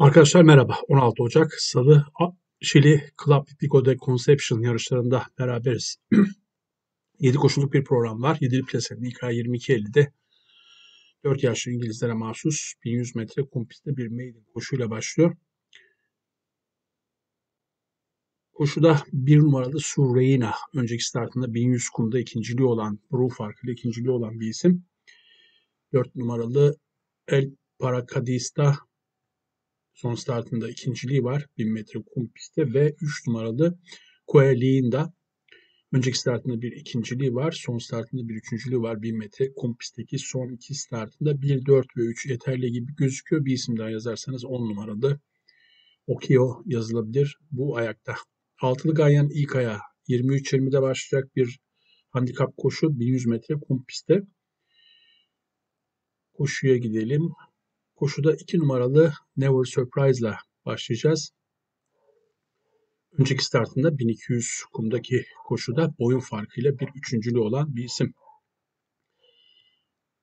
Arkadaşlar merhaba. 16 Ocak Salı Şili Club Hipico de Concepción yarışlarında beraberiz. 7 koşuluk bir program var. 7'li plasenin ilk ay 22.50'de 4 yaşlı İngilizlere mahsus 1100 metre kumpistte bir maiden koşuyla başlıyor. Koşuda 1 numaralı Sureina, önceki startında 1100 kumda ikinciliği olan, ruh farkıyla ikinciliği olan bir isim. 4 numaralı El Paracadista, son startında ikinciliği var. 1000 metre kum pistte ve 3 numaralı Coelinda. Önceki startında bir ikinciliği var. Son startında bir üçüncülüğü var. 1000 metre kum pistteki son 2 startında 1, 4 ve 3 yeterli gibi gözüküyor. Bir isim daha yazarsanız 10 numaralı Ocio yazılabilir bu ayakta. Altılı Ganyan ilk ayağı 23.20'de başlayacak bir handikap koşu. 1100 metre kum pistte. Koşuya gidelim. Koşuda 2 numaralı Never Surprise ile başlayacağız. Önceki startında 1200 kumdaki koşuda boyun farkıyla bir üçüncülü olan bir isim.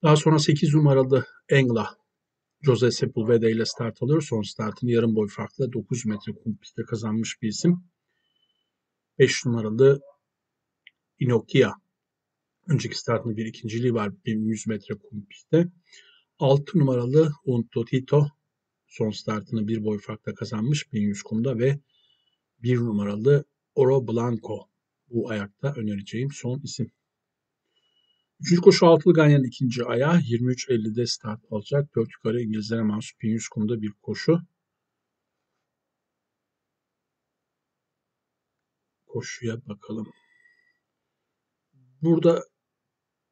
Daha sonra 8 numaralı Engla, Jose Sepulveda ile start alıyor. Son startını yarım boy farkla 900 metre kum pistte kazanmış bir isim. 5 numaralı Inokia, önceki startında bir ikinciliği var 1100 metre kum pistte. 6 numaralı Unto Tito, son startını bir boy farkla kazanmış 1100 kumda ve 1 numaralı Oro Blanco bu ayakta önereceğim son isim. 3. koşu altılı Ganyan ikinci ayağı 23.50'de start alacak. 4 yukarı İngilizlere mahsup 1100 kumda bir koşu. Koşuya bakalım. Burada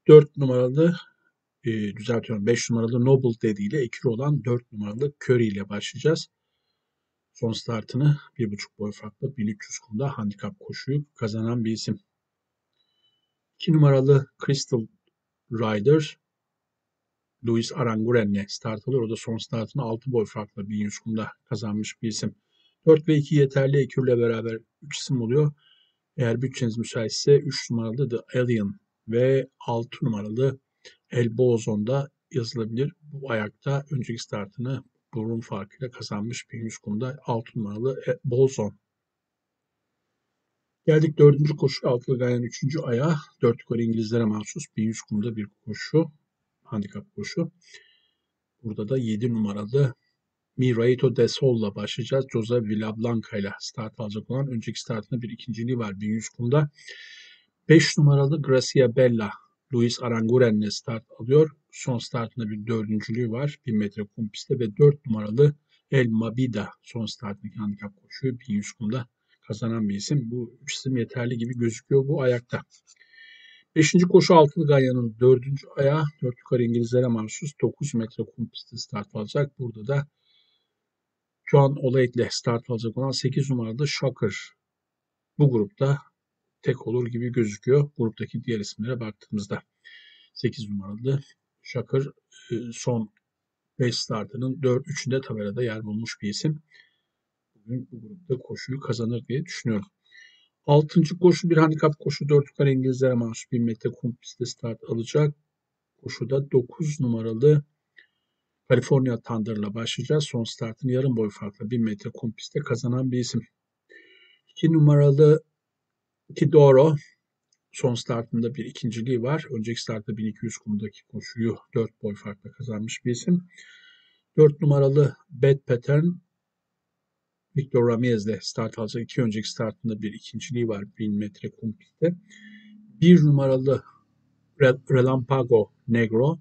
4 numaralı 5 numaralı Noble dediğiyle ekili olan 4 numaralı Curry ile başlayacağız. Son startını 1.5 boy farklı 1300 kumda handikap koşuyu kazanan bir isim. 2 numaralı Crystal Rider, Luis Aranguren ile start alıyor. O da son startını 6 boy farklı 1100 kumda kazanmış bir isim. 4 ve 2 yeterli ekürle beraber 3 isim oluyor. Eğer bütçeniz müsaitse 3 numaralı The Alien ve 6 numaralı El Bozon'da yazılabilir. Bu ayakta önceki startını burun farkıyla kazanmış 1100 kumda 6 numaralı El Bozon. Geldik 4. koşu altılı Ganyan 3. ayağı 4 yukarı İngilizlere mahsus 1100 kumda bir koşu, handikap koşu. Burada da 7 numaralı Miraito del Sol'la başlayacağız. Jose Villablanca ile start alacak olan, önceki startında bir ikinciliği var 1100 kumda. 5 numaralı Gracia Bella, Luis Aranguren ile start alıyor. Son startında bir dördüncülüğü var 1000 metre kum pistte ve 4 numaralı El Mapida, son startındaki handikap koşuyu 1100 kumda kazanan bir isim. Bu 3 isim yeterli gibi gözüküyor bu ayakta. 5. koşu altılı Ganyan'ın 4. ayağı 4 yukarı İngilizlere mahsus 900 metre kum pistte start alacak. Burada da John Olay ile start alacak olan 8 numaralı Shakur bu grupta tek olur gibi gözüküyor gruptaki diğer isimlere baktığımızda. 8 numaralı Shakur son 5 startının 3'ünde tabelada yer bulmuş bir isim. Bugün bu grupta koşuyu kazanır diye düşünüyorum. 6. koşu bir handikap koşu, 4 yukarı İngilizlere mahsus 1000 metre kum pistte start alacak. Koşuda 9 numaralı California Thunder'la başlayacağız. Son startını yarım boy farkla 1000 metre kum pistte kazanan bir isim. 2 numaralı Kidoro, son startında bir ikinciliği var. Önceki startta 1200 kumdaki koşuyu 4 boy farkla kazanmış bir isim. 4 numaralı Bad Pattern, Victor Ramirez'le start alacak. 2 önceki startında bir ikinciliği var 1000 metre kum pistte. 1 numaralı Relámpago Negro,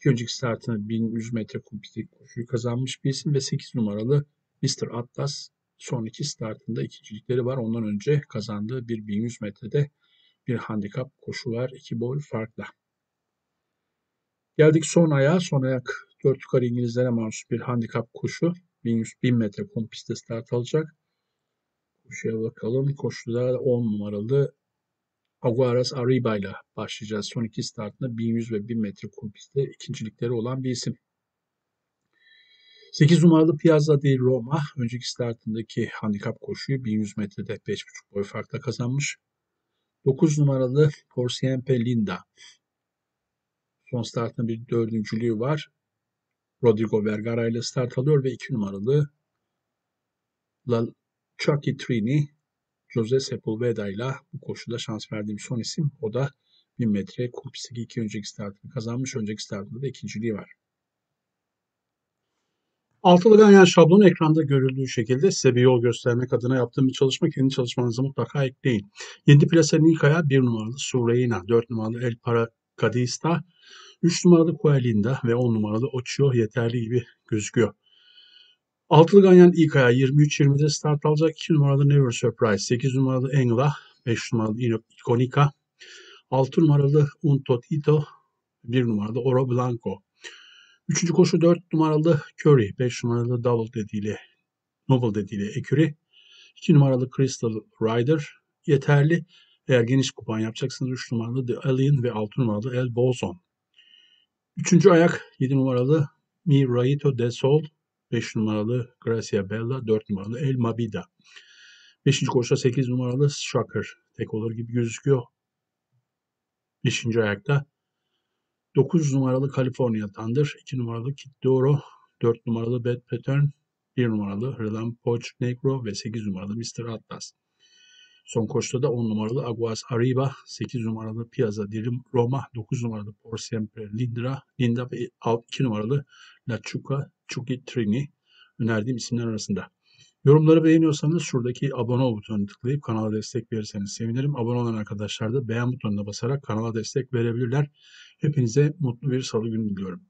2 önceki startında 1100 metre kum pistte koşuyu kazanmış bir isim ve 8 numaralı Mr. Atlas. Son 2 startında ikincilikleri var. Ondan önce kazandığı bir 1100 metrede bir handikap koşu var 2 boy farkla. Geldik son ayağa. Son ayak 4 yukarı İngilizlere mahsus bir handikap koşu. 1000 metre kum pistte start alacak. Koşuya bakalım. Koşuda 10 numaralı Aguas Arriba ile başlayacağız. Son 2 startında 1100 ve 1000 metre kum pistte ikincilikleri olan bir isim. 8 numaralı Piazza di Roma, önceki startındaki handikap koşuyu 1100 metrede 5.5 boy farkla kazanmış. 9 numaralı Por Siempre Linda, son startında bir dördüncülüğü var. Rodrigo Vergara ile start alıyor ve 2 numaralı La Chuki Trini Jose Sepulveda ile bu koşuda şans verdiğim son isim. O da 1000 metre kum pistteki 2 önceki startını kazanmış. Önceki startında da ikinciliği var. Altılı ganyan şablonu ekranda görüldüğü şekilde size bir yol göstermek adına yaptığım bir çalışma. Kendi çalışmanızı mutlaka ekleyin. 7 plasenin ilk ayağı 1 numaralı Sureina, 4 numaralı El Paracadista, 3 numaralı Coelinda ve 10 numaralı Ocio yeterli gibi gözüküyor. Altılı ganyan ilk ayağı 23-20'de start alacak. 2 numaralı Never Surprise, 8 numaralı Engla, 5 numaralı Inokia, 6 numaralı Unto Tito, 1 numaralı Oro Blanco. Üçüncü koşu 4 numaralı Curry, 5 numaralı Noble dediğiyle Eküri, 2 numaralı Crystal Rider yeterli. Eğer geniş kupon yapacaksanız 3 numaralı The Alien ve 6 numaralı El Bozon. Üçüncü ayak 7 numaralı Miraito del Sol, 5 numaralı Gracia Bella, 4 numaralı El Mapida. Beşinci koşuda 8 numaralı Shakur tek olur gibi gözüküyor. Beşinci ayakta 9 numaralı California Thunder, 2 numaralı Oro, 4 numaralı Bad Pattern, 1 numaralı Relámpago Negro ve 8 numaralı Mr. Atlas. Son koşuda da 10 numaralı Aguas Arriba, 8 numaralı Piazza di Roma, 9 numaralı Por Siempre Linda ve 2 numaralı La Chuki Trini önerdiğim isimler arasında. Yorumları beğeniyorsanız şuradaki abone ol butonuna tıklayıp kanala destek verirseniz sevinirim. Abone olan arkadaşlar da beğen butonuna basarak kanala destek verebilirler. Hepinize mutlu bir salı günü diliyorum.